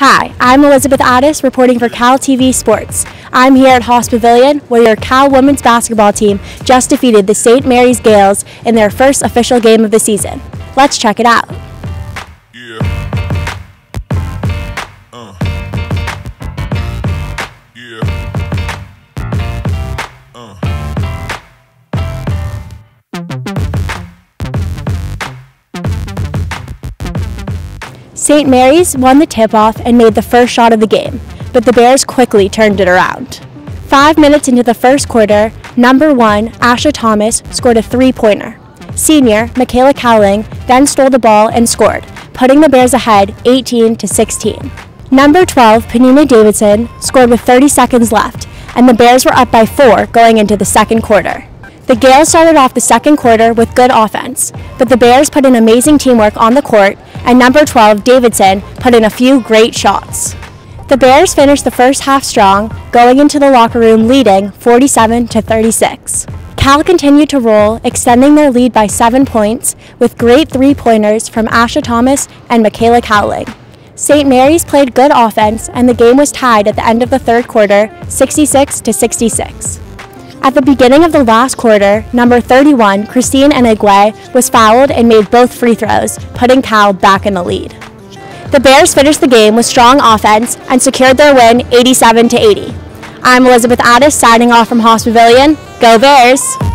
Hi, I'm Elizabeth Addis reporting for Cal TV Sports. I'm here at Haas Pavilion where your Cal women's basketball team just defeated the St. Mary's Gaels in their first official game of the season. Let's check it out. St. Mary's won the tip-off and made the first shot of the game, but the Bears quickly turned it around. 5 minutes into the first quarter, number one, Asha Thomas, scored a three-pointer. Senior, Michaela Cowling, then stole the ball and scored, putting the Bears ahead 18-16. Number 12, Penina Davidson, scored with 30 seconds left, and the Bears were up by 4 going into the second quarter. The Gaels started off the second quarter with good offense, but the Bears put in amazing teamwork on the court, and number 12, Davidson, put in a few great shots. The Bears finished the first half strong, going into the locker room leading 47-36. Cal continued to roll, extending their lead by 7 points, with great three-pointers from Asha Thomas and Michaela Cowling. St. Mary's played good offense, and the game was tied at the end of the third quarter, 66-66. At the beginning of the last quarter, number 31, Christine Enigwe, was fouled and made both free throws, putting Cal back in the lead. The Bears finished the game with strong offense and secured their win 87-80. I'm Elizabeth Addis signing off from Haas Pavilion. Go Bears!